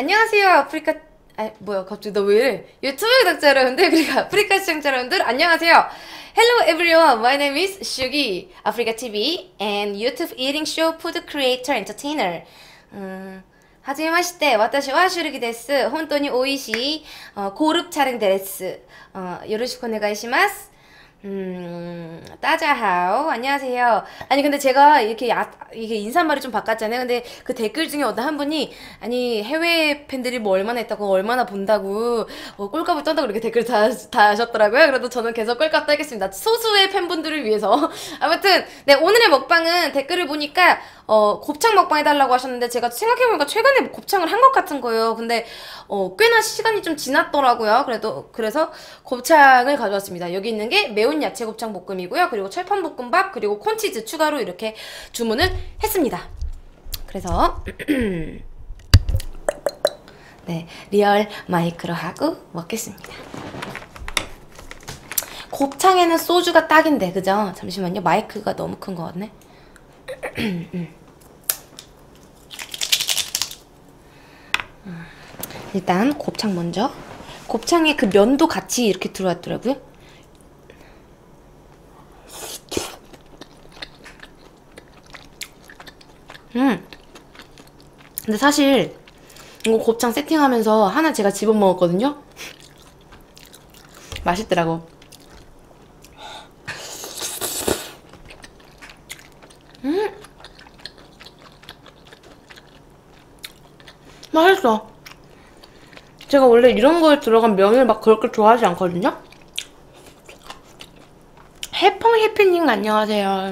안녕하세요 아프리카... 뭐야 갑자기 나 왜 이래? 유튜브 구독자 여러분들 그리고 아프리카 시청자 여러분들 안녕하세요. Hello everyone, my name is Shugi, Africa TV and YouTube eating show food creator entertainer. はじめまして、私はShugiです。 本当に美味しい、고급 촬영です。 よろしくお願いします。 따자하오 안녕하세요. 아니 근데 제가 이렇게 이게 인사말이 좀 바꿨잖아요. 근데 그 댓글 중에 어떤 한 분이 아니 해외 팬들이 뭐 얼마나 있다고 얼마나 본다고 꼴값을 떤다고 이렇게 댓글 다 하셨더라고요. 그래도 저는 계속 꼴값 따겠습니다. 소수의 팬분들을 위해서. 아무튼 네 오늘의 먹방은 댓글을 보니까 곱창 먹방 해달라고 하셨는데 제가 생각해보니까 최근에 곱창을 한 것 같은 거예요. 근데 꽤나 시간이 좀 지났더라고요. 그래서 곱창을 가져왔습니다. 여기 있는 게 매운 야채 곱창 볶음이고요. 그리고 철판 볶음밥 그리고 콘치즈 추가로 이렇게 주문을 했습니다. 그래서 네 리얼 마이크로 하고 먹겠습니다. 곱창에는 소주가 딱인데 그죠? 잠시만요. 마이크가 너무 큰 거 같네. 일단 곱창 먼저. 곱창에 그 면도 같이 이렇게 들어왔더라고요. 근데 사실 이거 곱창 세팅하면서 하나 제가 집어먹었거든요? 맛있더라고. 맛있어. 제가 원래 이런 거에 들어간 면을 막 그렇게 좋아하지 않거든요? 해펑 해피님 안녕하세요.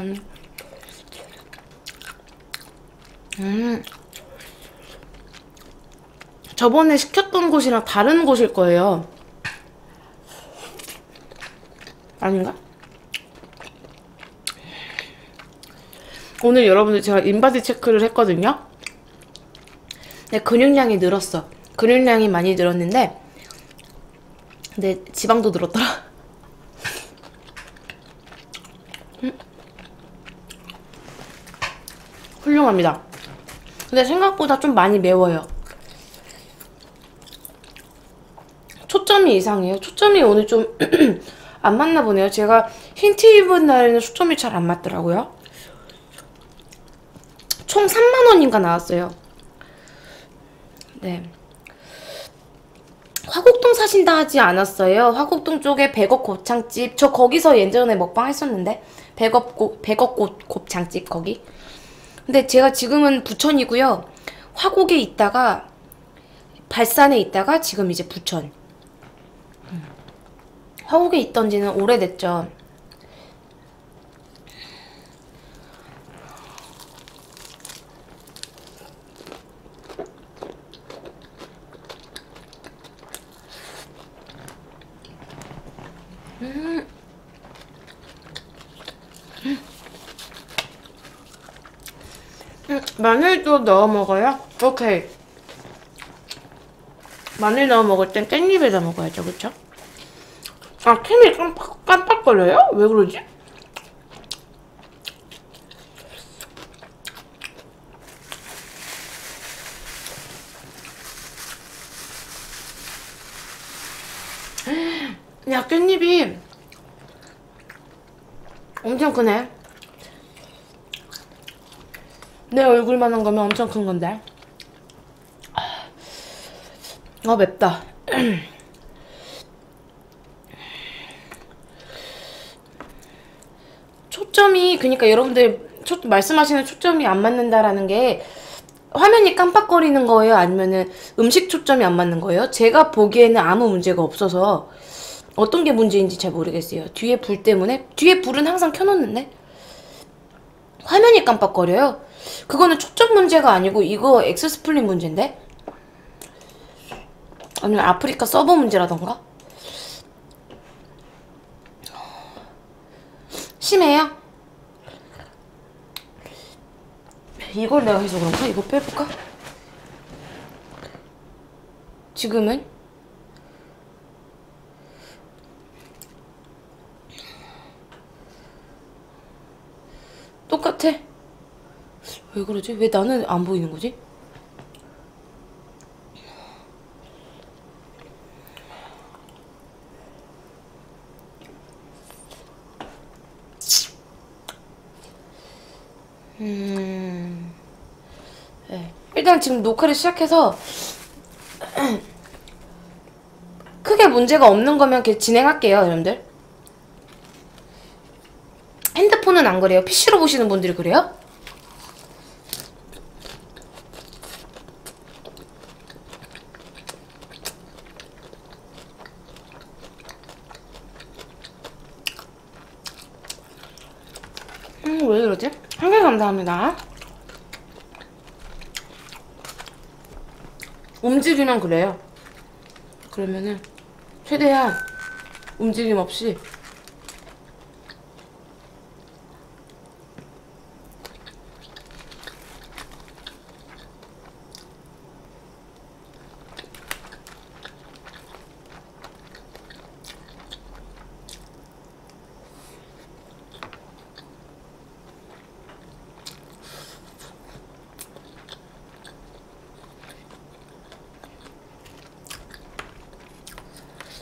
저번에 시켰던 곳이랑 다른 곳일 거예요. 아닌가? 오늘 여러분들 제가 인바디 체크를 했거든요. 근데 근육량이 늘었어. 근육량이 많이 늘었는데 근데 지방도 늘었더라. 훌륭합니다. 근데 생각보다 좀 많이 매워요. 초점이 이상해요. 초점이 오늘 좀 안 맞나 보네요. 제가 흰 티 입은 날에는 초점이 잘 안 맞더라고요. 총 3만원인가 나왔어요. 네. 화곡동 사신다 하지 않았어요. 화곡동 쪽에 백업 곱창집. 저 거기서 예전에 먹방 했었는데. 백업 곱창집 거기. 근데 제가 지금은 부천이고요. 화곡에 있다가 발산에 있다가 지금 이제 부천. 화곡에 있던 지는 오래됐죠. 마늘도 넣어 먹어요? 오케이. 마늘 넣어 먹을 땐 깻잎에다 먹어야죠, 그쵸? 아, 캔이 깜빡거려요? 왜 그러지? 야, 깻잎이 엄청 크네. 내 얼굴만한 거면 엄청 큰 건데. 맵다. 초점이 그러니까 여러분들 말씀하시는 초점이 안 맞는다라는 게 화면이 깜빡거리는 거예요? 아니면은 음식 초점이 안 맞는 거예요? 제가 보기에는 아무 문제가 없어서 어떤 게 문제인지 잘 모르겠어요. 뒤에 불 때문에? 뒤에 불은 항상 켜놓는데 화면이 깜빡거려요? 그거는 초점 문제가 아니고 이거 엑스스플릿 문제인데? 아니면 아프리카 서버 문제라던가? 심해요? 이걸 내가 해서 그런가? 이거 빼볼까? 지금은? 똑같아. 왜 그러지? 왜 나는 안 보이는 거지? 그냥 지금 녹화를 시작해서 크게 문제가 없는 거면 그냥 진행할게요, 여러분들. 핸드폰은 안 그래요? PC로 보시는 분들이 그래요? 왜 이러지? 한 개 감사합니다. 움직이면 그래요. 그러면은 최대한 움직임 없이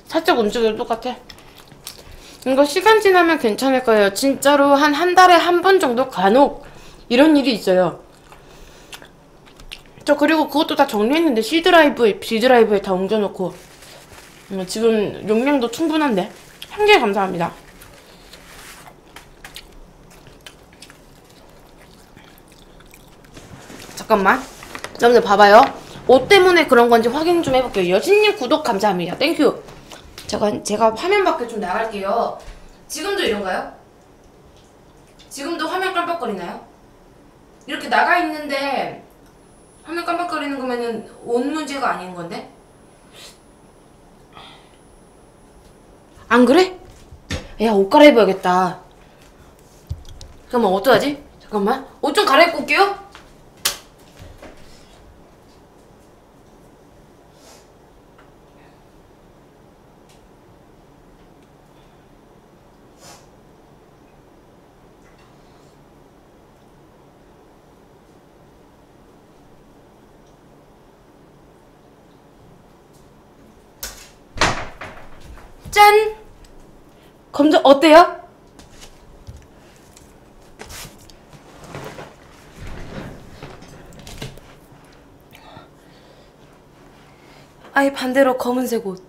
살짝 움직여도 똑같아. 이거 시간 지나면 괜찮을 거예요. 진짜로 한 달에 한 번 정도 간혹 이런 일이 있어요. 저 그리고 그것도 다 정리했는데 C드라이브에 B드라이브에 다 옮겨놓고 지금 용량도 충분한데. 한 개 감사합니다. 잠깐만 여러분들 봐봐요. 옷 때문에 그런 건지 확인 좀 해볼게요. 여진님 구독 감사합니다. 땡큐. 제가 화면 밖에 좀 나갈게요. 지금도 이런가요? 지금도 화면 깜빡거리나요? 이렇게 나가 있는데 화면 깜빡거리는 거면은 온 문제가 아닌 건데? 안 그래? 야, 옷 갈아입어야겠다. 잠깐만, 어떡하지? 잠깐만. 옷 좀 갈아입고 올게요. 짠! 검정 어때요? 아예 반대로 검은색 옷.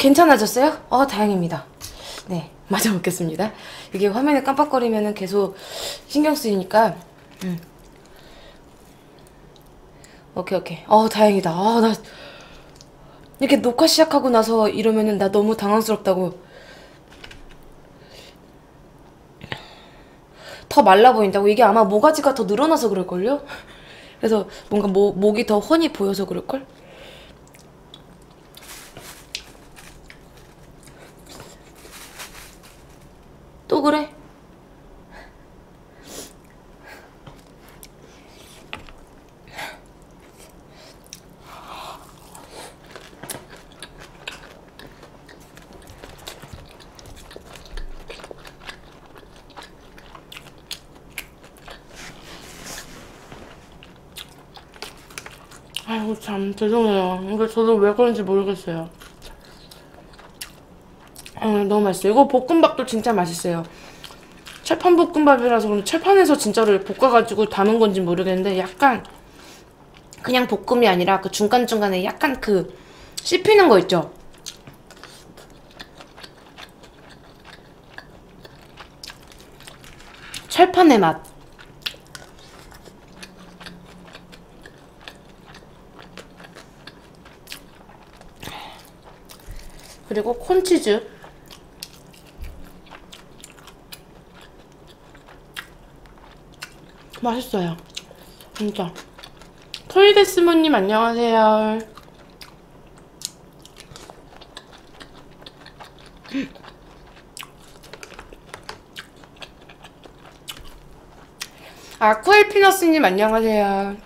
괜찮아졌어요? 다행입니다. 네, 맞아 먹겠습니다. 이게 화면에 깜빡거리면은 계속 신경 쓰이니까. 오케이. 다행이다. 나 이렇게 녹화 시작하고 나서 이러면은 나 너무 당황스럽다고. 더 말라 보인다고. 이게 아마 모가지가 더 늘어나서 그럴걸요? 그래서 뭔가 목이 더 훤히 보여서 그럴걸? 또 그래? 아이고 참 죄송해요. 이거 저도 왜 그런지 모르겠어요. 너무 맛있어요. 이거 볶음밥도 진짜 맛있어요. 철판 볶음밥이라서 그런지 철판에서 진짜로 볶아가지고 담은 건지 모르겠는데 약간 그냥 볶음이 아니라 그 중간중간에 약간 그 씹히는 거 있죠? 철판의 맛. 그리고 콘치즈. 맛있어요. 진짜. 토이데스모님 안녕하세요. 아쿠엘피너스님 안녕하세요.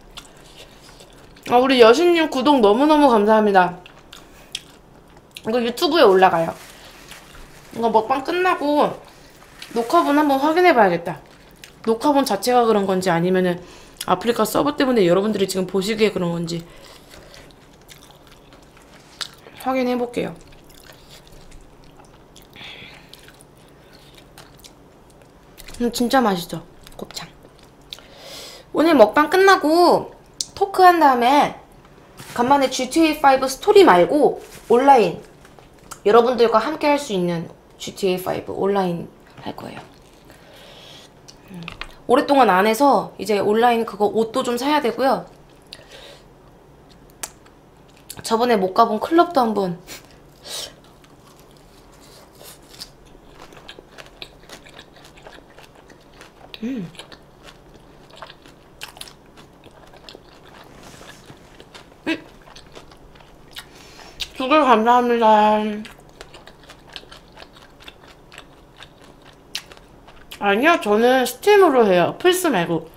우리 여신님 구독 너무너무 감사합니다. 이거 유튜브에 올라가요. 이거 먹방 끝나고 녹화본 한번 확인해봐야겠다. 녹화본 자체가 그런 건지 아니면은 아프리카 서버 때문에 여러분들이 지금 보시기에 그런 건지 확인해볼게요. 진짜 맛있어. 곱창. 오늘 먹방 끝나고 토크한 다음에 간만에 GTA5 스토리 말고 온라인 여러분들과 함께 할 수 있는 GTA5 온라인 할 거예요. 오랫동안 안 해서 이제 온라인 그거 옷도 좀 사야 되고요. 저번에 못 가본 클럽도 한번 슈글 감사합니다. 아니요, 저는 스팀으로 해요. 플스 말고.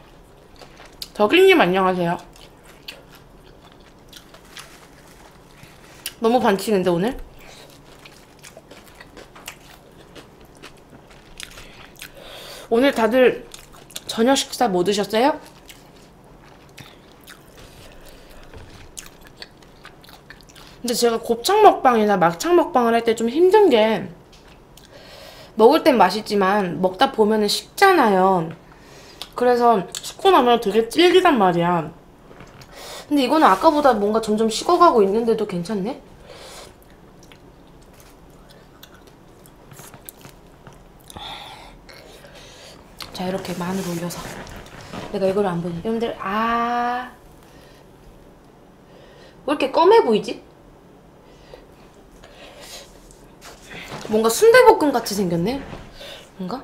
덕인님 안녕하세요. 너무 반칙인데 오늘? 오늘 다들 저녁 식사 뭐 드셨어요? 근데 제가 곱창 먹방이나 막창 먹방을 할 때 좀 힘든 게 먹을 땐 맛있지만 먹다 보면은 식잖아요. 그래서 식고 나면 되게 질기단 말이야. 근데 이거는 아까보다 뭔가 점점 식어가고 있는데도 괜찮네? 자, 이렇게 마늘 올려서 내가 이걸 안 보니 여러분들 왜 이렇게 검해 보이지? 뭔가 순대볶음 같이 생겼네? 뭔가?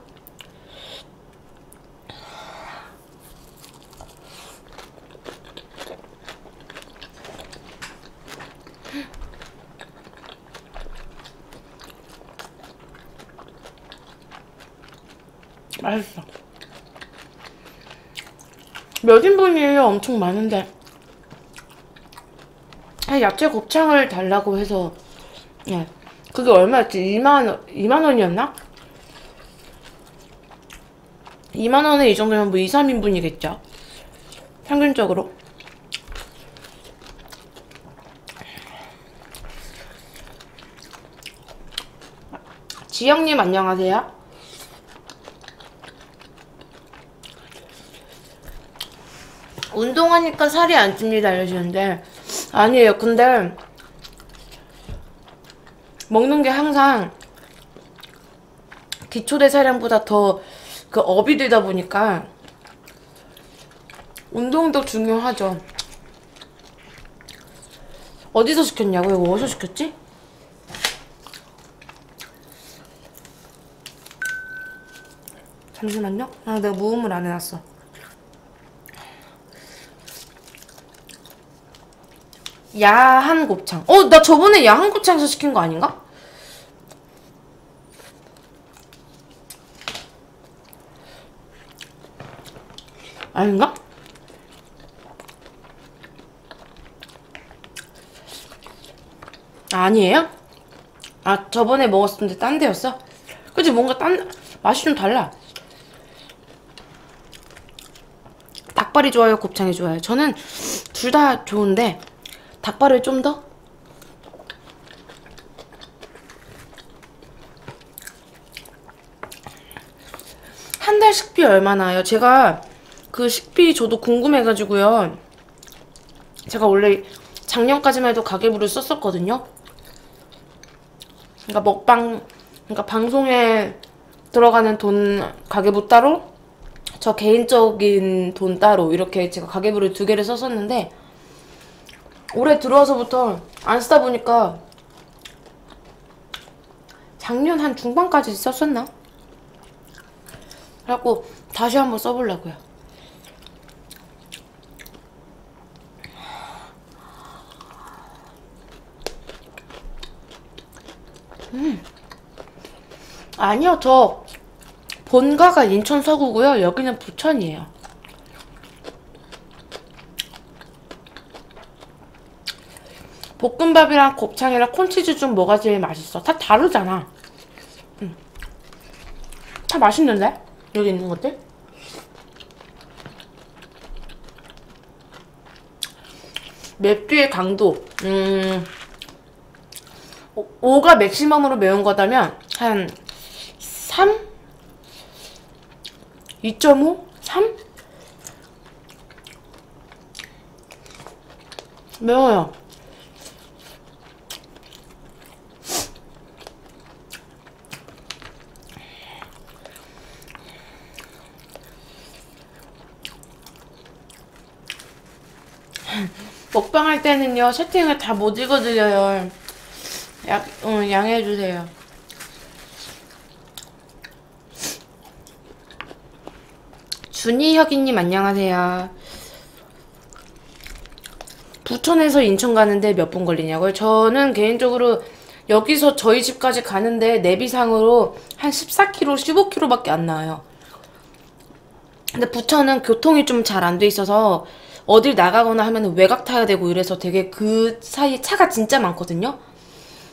맛있어. 몇 인분이에요? 엄청 많은데. 야채 곱창을 달라고 해서 예. 그게 얼마였지? 2만원이었나? 2만원에 이 정도면 뭐 2, 3인분이겠죠? 평균적으로. 지영님 안녕하세요. 운동하니까 살이 안 찝니다 이러시는데 아니에요. 근데 먹는 게 항상 기초대사량보다 더 그 업이 되다 보니까 운동도 중요하죠. 어디서 시켰냐고요? 이거 어디서 시켰지? 잠시만요. 아, 내가 무음을 안 해놨어. 야한 곱창. 나 저번에 야한 곱창에서 시킨 거 아닌가? 아닌가? 아니에요? 아, 저번에 먹었는데 딴 데였어? 그치, 뭔가 딴 맛이 좀 달라. 닭발이 좋아요, 곱창이 좋아요? 저는 둘 다 좋은데 닭발을 좀 더? 한 달 식비 얼마나요? 제가 그 식비 저도 궁금해가지고요. 제가 원래 작년까지만 해도 가계부를 썼었거든요. 그러니까 그러니까 방송에 들어가는 돈 가계부 따로, 저 개인적인 돈 따로 이렇게 제가 가계부를 2개를 썼었는데 올해 들어와서부터 안 쓰다 보니까 작년 한 중반까지 썼었나? 그래갖고 다시 한번 써보려고요. 아니요, 저 본가가 인천 서구고요. 여기는 부천이에요. 볶음밥이랑 곱창이랑 콘치즈 중 뭐가 제일 맛있어? 다 다르잖아. 다 맛있는데? 여기 있는 것들? 맵기의 강도. 5가 맥시멈으로 매운 거다면 한 3? 2.5? 3? 매워요. 먹방할 때는요, 채팅을 다 못 읽어드려요. 양해해주세요. 준이혁이님 안녕하세요. 부천에서 인천 가는데 몇 분 걸리냐고요? 저는 개인적으로 여기서 저희 집까지 가는데 내비상으로 한 14km, 15km밖에 안 나와요. 근데 부천은 교통이 좀 잘 안 돼 있어서 어딜 나가거나 하면 외곽 타야 되고 이래서 되게 그 사이에 차가 진짜 많거든요.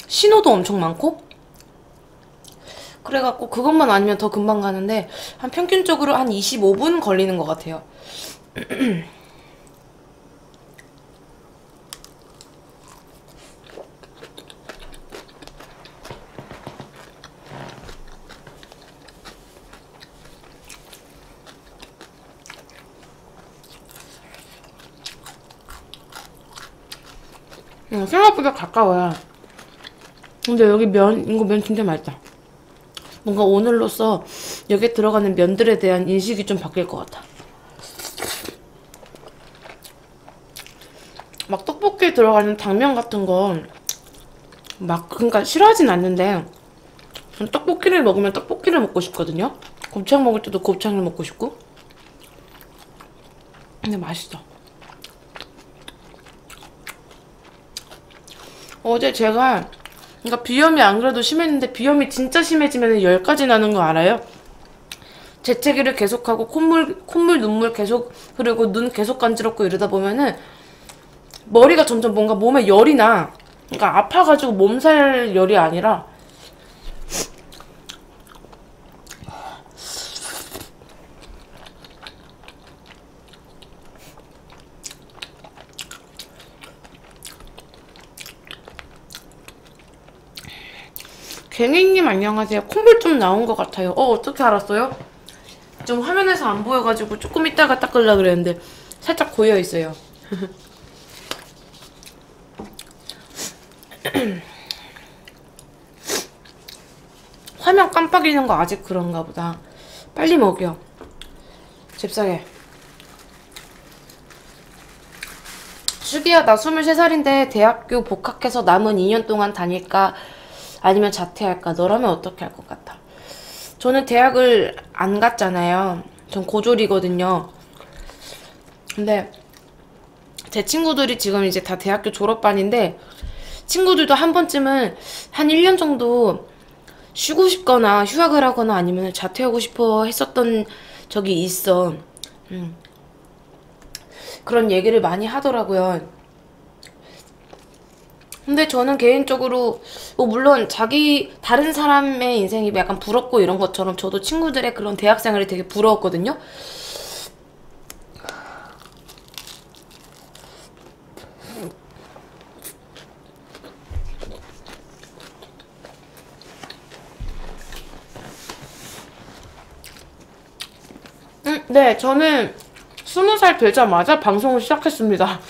신호도 엄청 많고. 그래갖고 그것만 아니면 더 금방 가는데 한 평균적으로 한 25분 걸리는 것 같아요. 생각보다 가까워요. 근데 여기 면 진짜 맛있다. 뭔가 오늘로써 여기에 들어가는 면들에 대한 인식이 좀 바뀔 것 같아. 막 떡볶이에 들어가는 당면 같은 거 막 그러니까 싫어하진 않는데 떡볶이를 먹으면 떡볶이를 먹고 싶거든요. 곱창 먹을 때도 곱창을 먹고 싶고. 근데 맛있어. 어제 제가 그러니까 비염이 안 그래도 심했는데 비염이 진짜 심해지면 열까지 나는 거 알아요? 재채기를 계속하고 콧물 눈물 계속 흐르고 눈 계속 간지럽고 이러다 보면은 머리가 점점 뭔가 몸에 열이 나. 그러니까 아파가지고 몸살 열이 아니라 갱이님 안녕하세요. 콧물 좀 나온 것 같아요. 어떻게 알았어요? 좀 화면에서 안 보여가지고 조금 이따가 닦으려고 그랬는데 살짝 고여있어요. 화면 깜빡이는 거 아직 그런가 보다. 빨리 먹여. 잽싸게. 슈기야, 나 23살인데 대학교 복학해서 남은 2년 동안 다닐까? 아니면 자퇴할까? 너라면 어떻게 할 것 같아? 저는 대학을 안 갔잖아요. 전 고졸이거든요. 근데 제 친구들이 지금 이제 다 대학교 졸업반인데 친구들도 한 번쯤은 한 1년 정도 쉬고 싶거나 휴학을 하거나 아니면 자퇴하고 싶어 했었던 적이 있어. 그런 얘기를 많이 하더라고요. 근데 저는 개인적으로 물론 다른 사람의 인생이 약간 부럽고 이런 것처럼 저도 친구들의 그런 대학생활이 되게 부러웠거든요. 네, 저는 20살 되자마자 방송을 시작했습니다.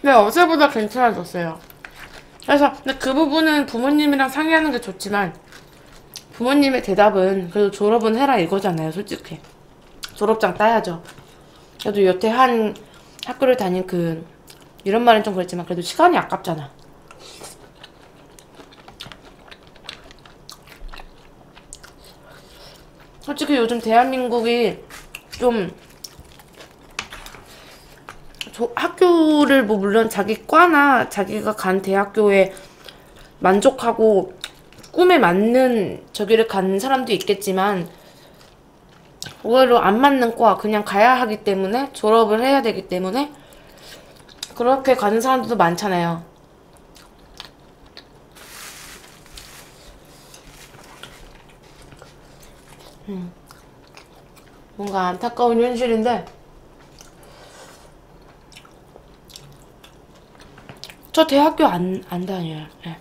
네, 어제보다 괜찮아졌어요. 그래서 근데 그 부분은 부모님이랑 상의하는 게 좋지만 부모님의 대답은 그래도 졸업은 해라 이거잖아요. 솔직히 졸업장 따야죠. 그래도 여태 한 학교를 다닌 이런 말은 좀 그랬지만 그래도 시간이 아깝잖아. 솔직히 요즘 대한민국이 좀 학교를 물론 자기 과나 자기가 간 대학교에 만족하고 꿈에 맞는 저기를 간 사람도 있겠지만 의외로 안 맞는 과 그냥 가야 하기 때문에 졸업을 해야 되기 때문에 그렇게 가는 사람들도 많잖아요. 뭔가 안타까운 현실인데 저 대학교 안 다녀요. 네.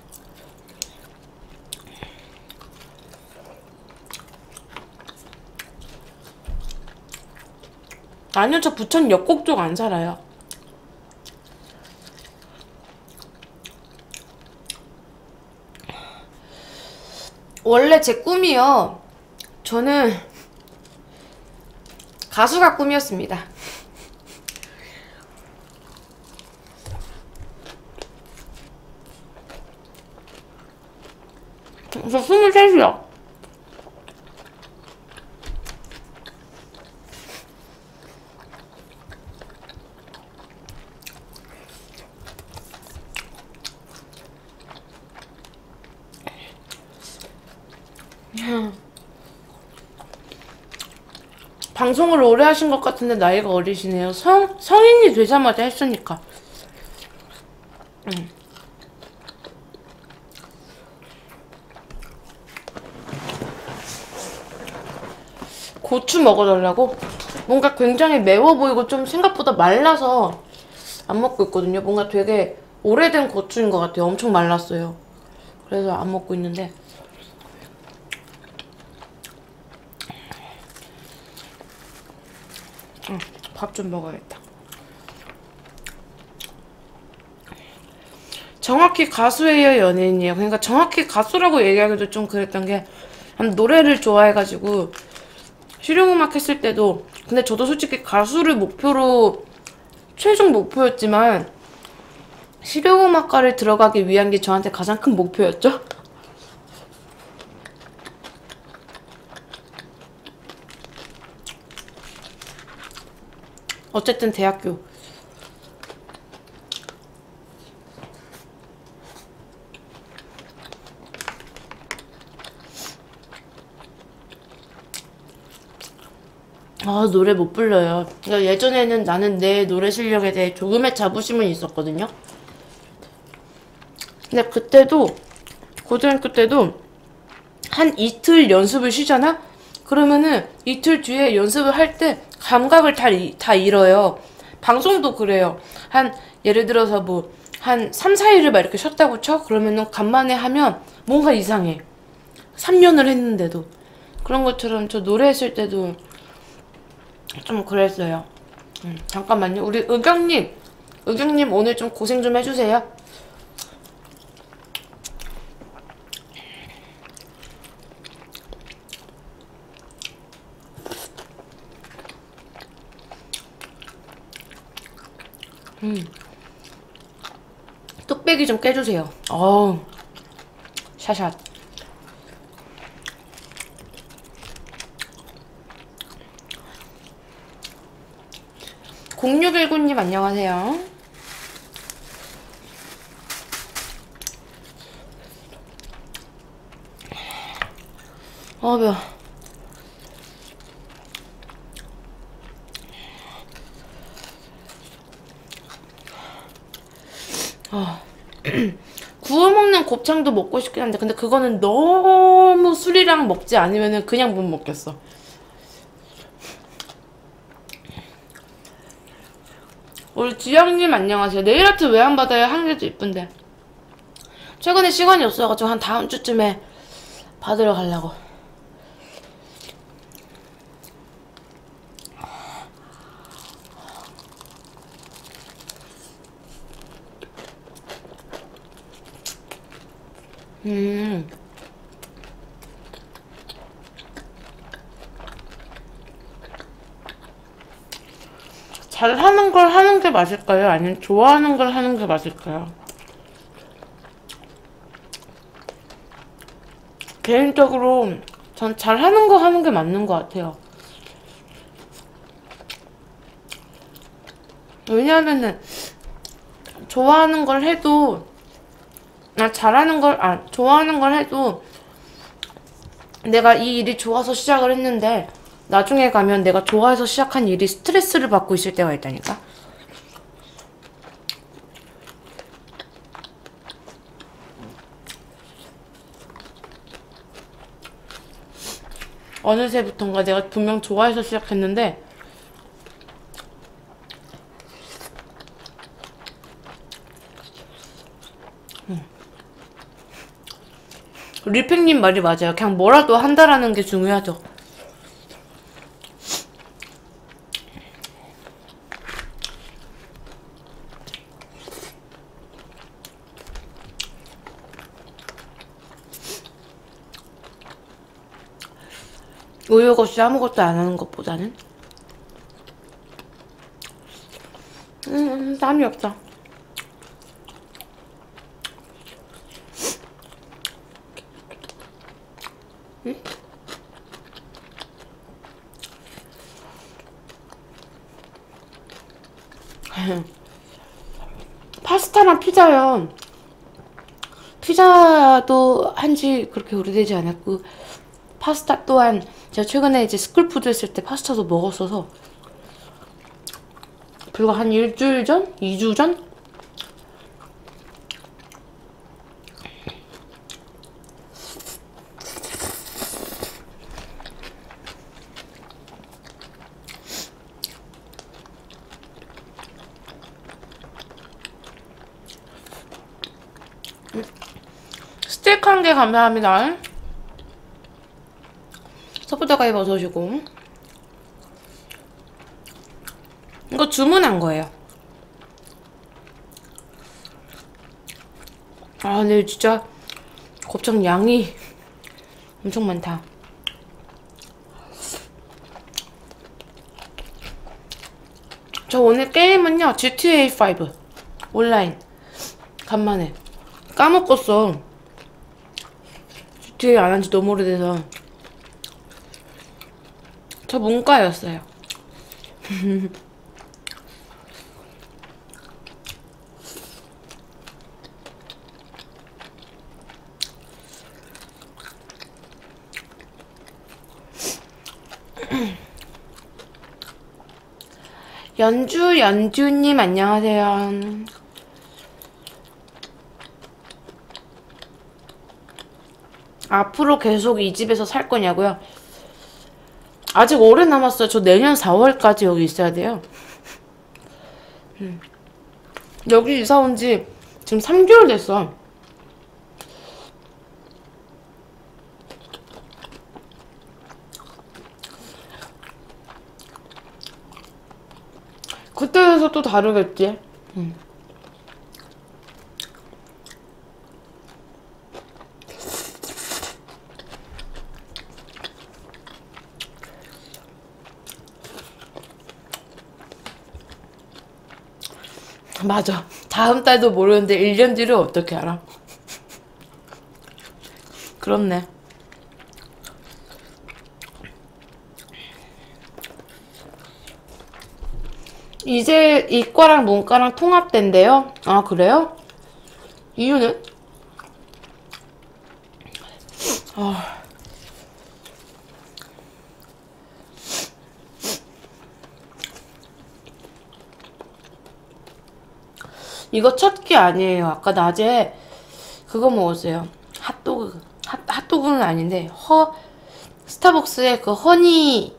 아니요, 저 부천 역곡 쪽 안 살아요. 원래 제 꿈이요, 저는 가수가 꿈이었습니다. 저 23이요. 방송을 오래 하신 것 같은데 나이가 어리시네요. 성인이 되자마자 했으니까. 고추 먹어달라고? 뭔가 굉장히 매워 보이고 좀 생각보다 말라서 안 먹고 있거든요. 뭔가 되게 오래된 고추인 것 같아요. 엄청 말랐어요. 그래서 안 먹고 있는데. 밥 좀 먹어야겠다. 정확히 가수예요, 연예인이에요? 그러니까 정확히 가수라고 얘기하기도 좀 그랬던 게, 노래를 좋아해가지고 실용음악 했을 때도, 근데 저도 솔직히 가수를 목표로 최종 목표였지만 실용음악과를 들어가기 위한 게 저한테 가장 큰 목표였죠. 어쨌든 대학교. 아, 노래 못 불러요. 그러니까 예전에는 나는 내 노래 실력에 대해 조금의 자부심은 있었거든요. 근데 그때도, 고등학교 때도 한 이틀 연습을 쉬잖아? 그러면은 이틀 뒤에 연습을 할 때 감각을 다 잃어요. 방송도 그래요. 한 예를 들어서 뭐 한 3, 4일을 막 이렇게 쉬었다고 쳐? 그러면은 간만에 하면 뭔가 이상해. 3년을 했는데도. 그런 것처럼 저 노래했을 때도 좀 그랬어요. 잠깐만요. 우리 의경님! 의경님 오늘 좀 고생 좀 해주세요. 뚝배기 좀 깨주세요. 어우, 샤샷. 공유길군님 안녕하세요. 아, 매워. 구워 먹는 곱창도 먹고 싶긴 한데, 근데 그거는 너무 술이랑 먹지 않으면은 그냥 못 먹겠어. 우리 지영님 안녕하세요. 내일 아트 왜 안 받아요? 한 개도 이쁜데. 최근에 시간이 없어가지고 한 다음 주쯤에 받으러 가려고. 잘하는 걸 하는 게 맞을까요? 아니면 좋아하는 걸 하는 게 맞을까요? 개인적으로 전 잘하는 거 하는 게 맞는 것 같아요. 왜냐하면은 좋아하는 걸 해도 좋아하는 걸 해도 내가 이 일이 좋아서 시작을 했는데 나중에 가면 내가 좋아해서 시작한 일이 스트레스를 받고 있을 때가 있다니까. 어느새부턴가 내가 분명 좋아해서 시작했는데 리팩님 말이 맞아요. 그냥 뭐라도 한다라는 게 중요하죠. 우유 없이 아무것도 안 하는 것보다는 땀이 없다. 파스타랑 피자요. 피자도 한지 그렇게 오래되지 않았고, 파스타 또한 제가 최근에 이제 스쿨푸드 했을 때 파스타도 먹었어서 불과 한 일주일 전? 2주 전? 스테이크 한 개 감사합니다. 서포터가이 버섯이고, 이거 주문한 거예요. 아 근데 진짜 곱창 양이 엄청 많다. 저 오늘 게임은요 GTA5 온라인 간만에 까먹었어. GTA 안 한 지 너무 오래돼서. 저 문과였어요. 연주님 안녕하세요. 앞으로 계속 이 집에서 살 거냐고요? 아직 오래 남았어요. 저 내년 4월까지 여기 있어야 돼요. 여기 이사 온 지 지금 3개월 됐어. 그때에서 또 다르겠지. 맞아. 다음 달도 모르는데 1년 뒤를 어떻게 알아? 그렇네. 이제 이과랑 문과랑 통합된대요. 아 그래요? 이유는? 이거 첫끼 아니에요. 아까 낮에 그거 먹었어요. 핫도그. 핫도그는 아닌데 스타벅스에 그 허니가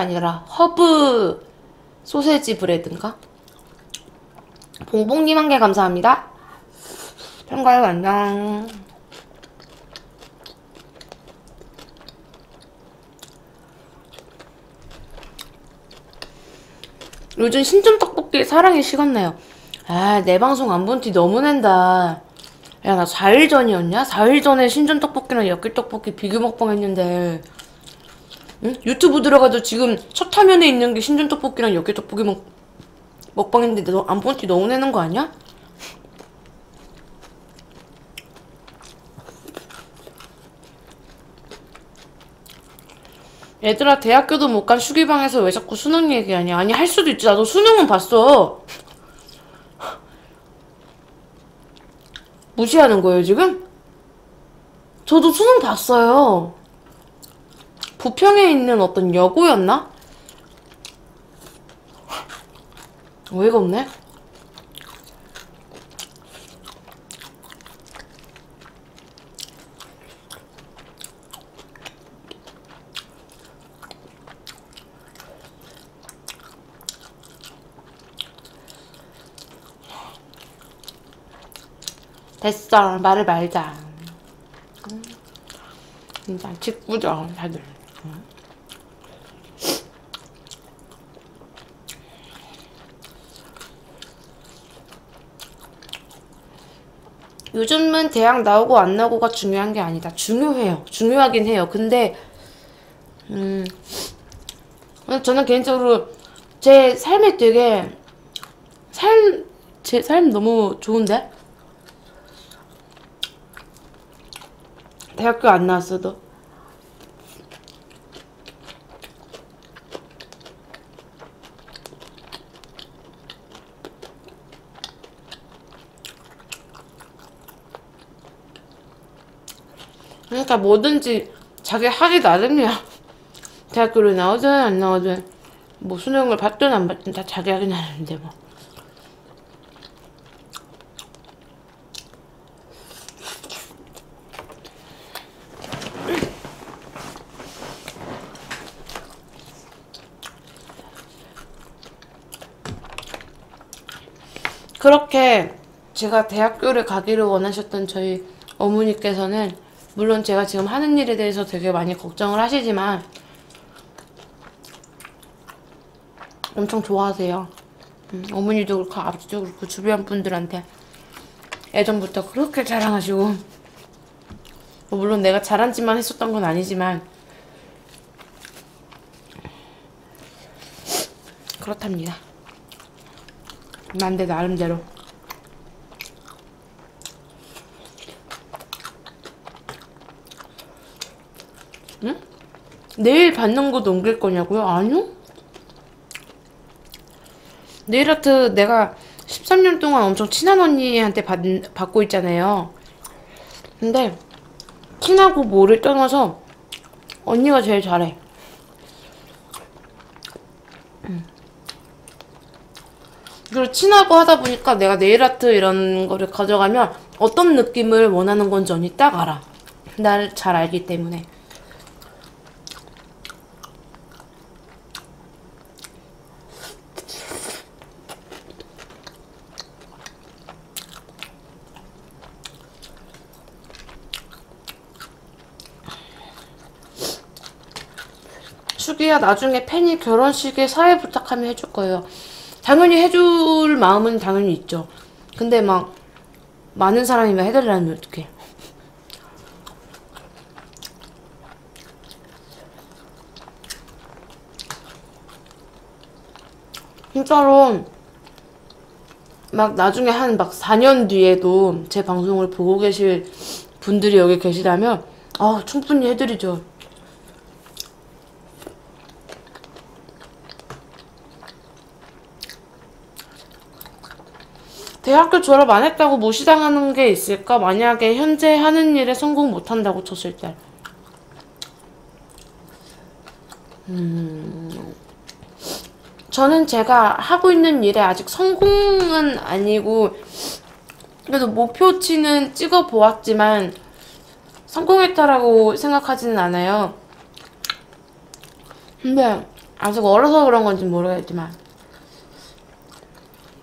아니라 허브 소세지 브레드인가? 봉봉님 한 개 감사합니다. 참가요 안녕. 요즘 신전떡볶이 사랑이 식었네요. 아, 내 방송 안 본 티 너무 낸다. 야, 나 4일 전이었냐? 4일 전에 신전떡볶이랑 엽기떡볶이 비교 먹방 했는데, 응? 유튜브 들어가도 지금 첫 화면에 있는 게 신전떡볶이랑 엽기떡볶이 먹방인데 너 안 본 티 너무 내는 거 아니야? 얘들아, 대학교도 못 간 슈기방에서 왜 자꾸 수능 얘기하냐? 아니, 할 수도 있지. 나도 수능은 봤어. 무시하는 거예요, 지금? 저도 수능 봤어요. 부평에 있는 어떤 여고였나? 어이가 없네? 됐어, 말을 말자. 진짜 직구죠, 다들. 요즘은 대학 나오고 안 나오고가 중요한 게 아니다. 중요해요. 중요하긴 해요. 근데 저는 개인적으로 제 삶이 되게 제 삶 너무 좋은데? 대학교 안 나왔어도 그러니까 뭐든지 자기 하기 나름이야. 대학교를 나오든 안 나오든 뭐 수능을 받든 안 받든 다 자기 하기 나름인데 뭐. 그렇게 제가 대학교를 가기를 원하셨던 저희 어머니께서는 물론 제가 지금 하는 일에 대해서 되게 많이 걱정을 하시지만 엄청 좋아하세요. 어머니도 그렇고 아버지도 그렇고 주변 분들한테 예전부터 그렇게 자랑하시고 뭐 물론 내가 자랑질만 했었던 건 아니지만 그렇답니다. 난데 나름대로 응? 내일 받는 거 넘길 거냐고요? 아니요? 네일 아트 내가 13년 동안 엄청 친한 언니한테 받고 있잖아요. 근데 친하고 뭐를 떠나서 언니가 제일 잘해. 그리고 친하고 하다 보니까 내가 네일아트 이런 거를 가져가면 어떤 느낌을 원하는 건지 언니 딱 알아. 나를 잘 알기 때문에. 슈기야, 나중에 팬이 결혼식에 사회 부탁하면 해줄 거예요. 당연히 해줄 마음은 당연히 있죠. 근데 막 많은 사람이면 해달라면 어떡해. 진짜로 막 나중에 한 막 4년 뒤에도 제 방송을 보고 계실 분들이 여기 계시다면 충분히 해드리죠. 대학교 졸업 안 했다고 무시당하는 게 있을까? 만약에 현재 하는 일에 성공 못한다고 쳤을 때. 저는 제가 하고 있는 일에 아직 성공은 아니고 그래도 목표치는 찍어보았지만 성공했다라고 생각하지는 않아요. 근데 아직 어려서 그런 건지 모르겠지만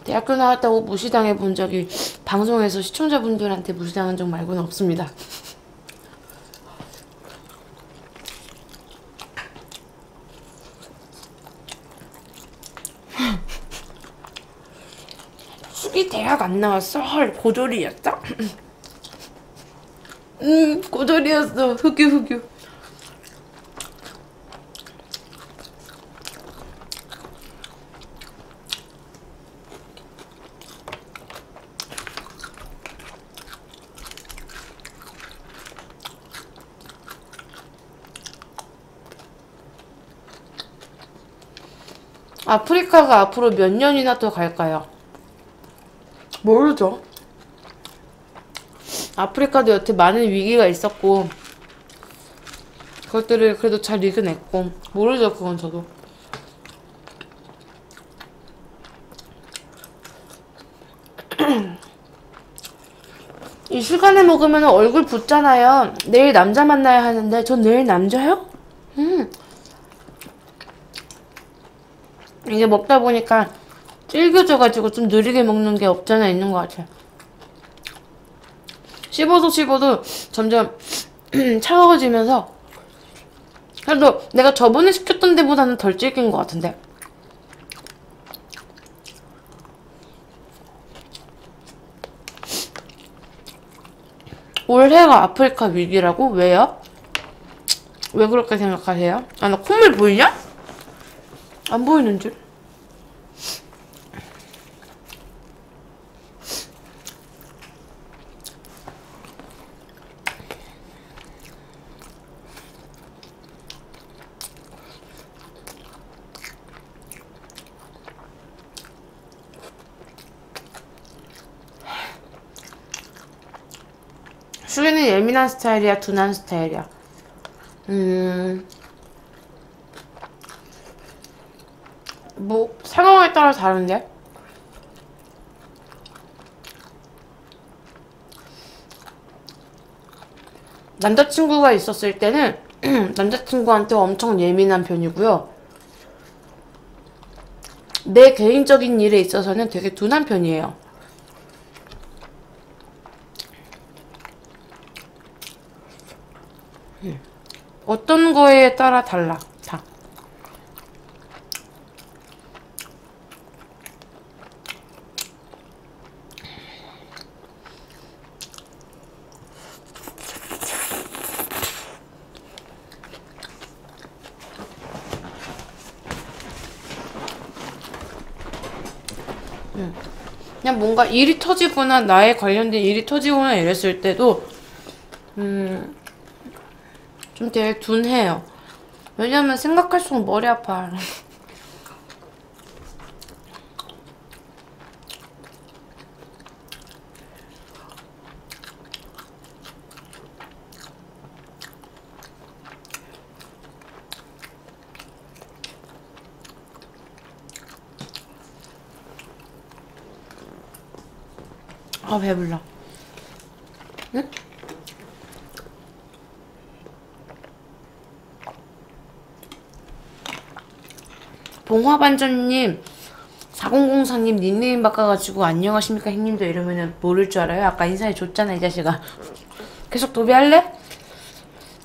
대학교 나왔다고 무시당해 본 적이 방송에서 시청자분들한테 무시당한 적 말고는 없습니다. 슈기 대학 안 나왔어? 헐, 고졸이었어? 고졸이었어. 흑유. 아프리카가 앞으로 몇 년이나 더 갈까요? 모르죠. 아프리카도 여태 많은 위기가 있었고 그것들을 그래도 잘 이겨냈고 모르죠. 그건 저도 이 시간에 먹으면 얼굴 붓잖아요. 내일 남자 만나야 하는데 전 내일 남자요? 이게 먹다 보니까 질겨져가지고 좀 느리게 먹는 게 없잖아 있는 것 같아. 씹어도 점점 차가워지면서 그래도 내가 저번에 시켰던 데보다는 덜 질긴 것 같은데. 올해가 아프리카 위기라고? 왜요? 왜 그렇게 생각하세요? 아, 나 콧물 보이냐? 안 보이는 줄. 슈기는 예민한 스타일이야? 둔한 스타일이야? 뭐 상황에 따라 다른데? 남자친구가 있었을 때는 남자친구한테 엄청 예민한 편이고요. 내 개인적인 일에 있어서는 되게 둔한 편이에요. 어떤 거에 따라 달라. 자. 그냥 뭔가 일이 터지거나 나에 관련된 일이 터지거나 이랬을 때도 좀 되게 둔해요. 왜냐면 생각할수록 머리 아파. 아, 배불러. 응? 봉화반전님, 4004님 닉네임 바꿔가지고 안녕하십니까 형님도 이러면은 모를 줄 알아요? 아까 인사해줬잖아 이 자식아. 계속 도배할래?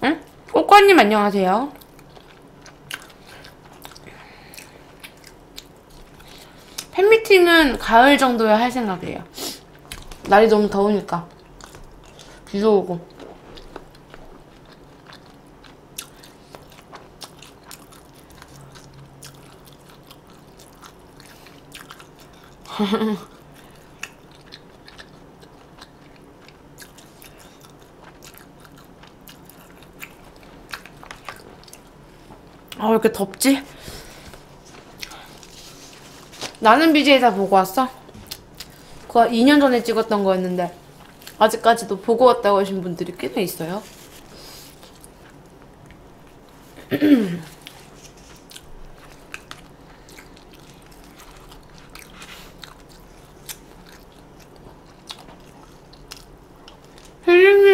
응? 꼬꼬님 안녕하세요. 팬미팅은 가을 정도에 할 생각이에요. 날이 너무 더우니까 비도 오고. 아, 왜 이렇게 덥지? 나는 BJ 다 보고 왔어? 그거 2년 전에 찍었던 거였는데 아직까지도 보고 왔다고 하신 분들이 꽤나 있어요.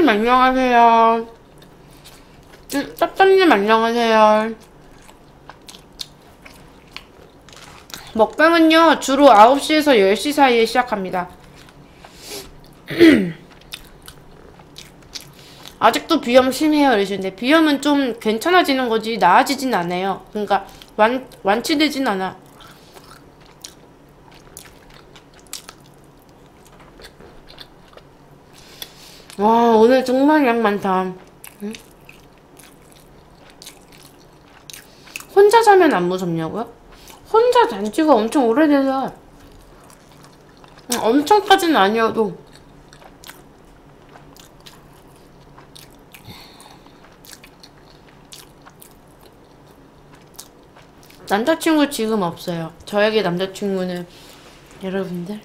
안녕하세요. 짭짭님 안녕하세요. 먹방은요 주로 9시에서 10시 사이에 시작합니다. 아직도 비염 심해요 이러시는데, 비염은 좀 괜찮아지는 거지 나아지진 않아요. 그러니까 완치되진 않아. 와, 오늘 정말 양 많다. 응? 혼자 자면 안 무섭냐고요? 혼자 잔 지가 엄청 오래돼서 엄청까지는 아니어도 남자친구 지금 없어요. 저에게 남자친구는 여러분들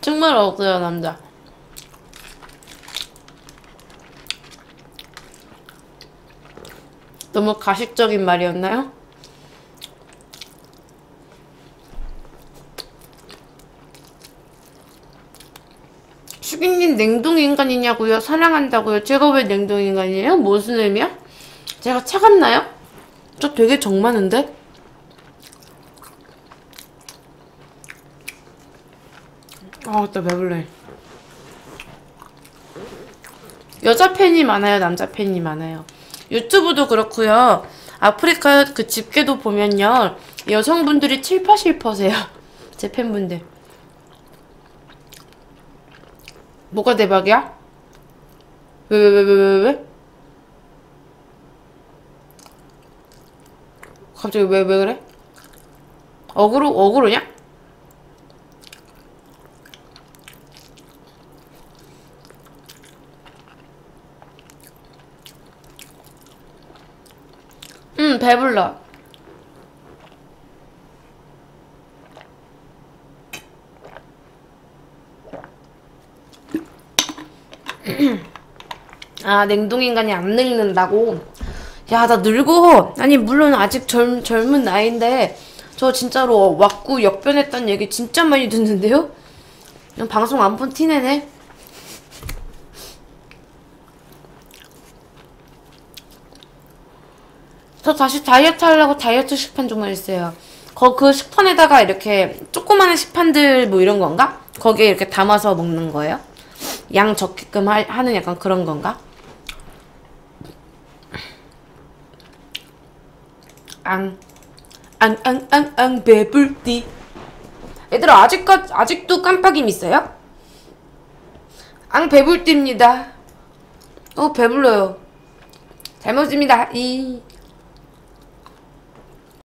정말 없어요. 남자 너무 가식적인 말이었나요? 슈기님 냉동인간이냐고요? 사랑한다고요? 제가 왜 냉동인간이에요? 무슨 의미야? 제가 차갑나요? 저 되게 정 많은데? 아, 나 배불러. 여자 팬이 많아요? 남자 팬이 많아요? 유튜브도 그렇고요. 아프리카 그 집계도 보면요. 여성분들이 70~80%세요. 제 팬분들. 뭐가 대박이야? 왜? 갑자기 왜 그래? 어그로냐? 배불러. 아, 냉동인간이 안 늙는다고? 야, 나 늙어. 아니, 물론 아직 젊은 나이인데 저 진짜로 왁구 역변했다는 얘기 진짜 많이 듣는데요? 그냥 방송 안 본 티내네. 저 다시 다이어트 하려고 다이어트 식판 주문했어요. 그 식판에다가 이렇게 조그마한 식판들 뭐 이런 건가? 거기에 이렇게 담아서 먹는 거예요? 양 적게끔 하는 약간 그런 건가? 배불띠. 얘들아, 아직도 깜빡임 있어요? 배불띠입니다. 배불러요. 잘 먹습니다.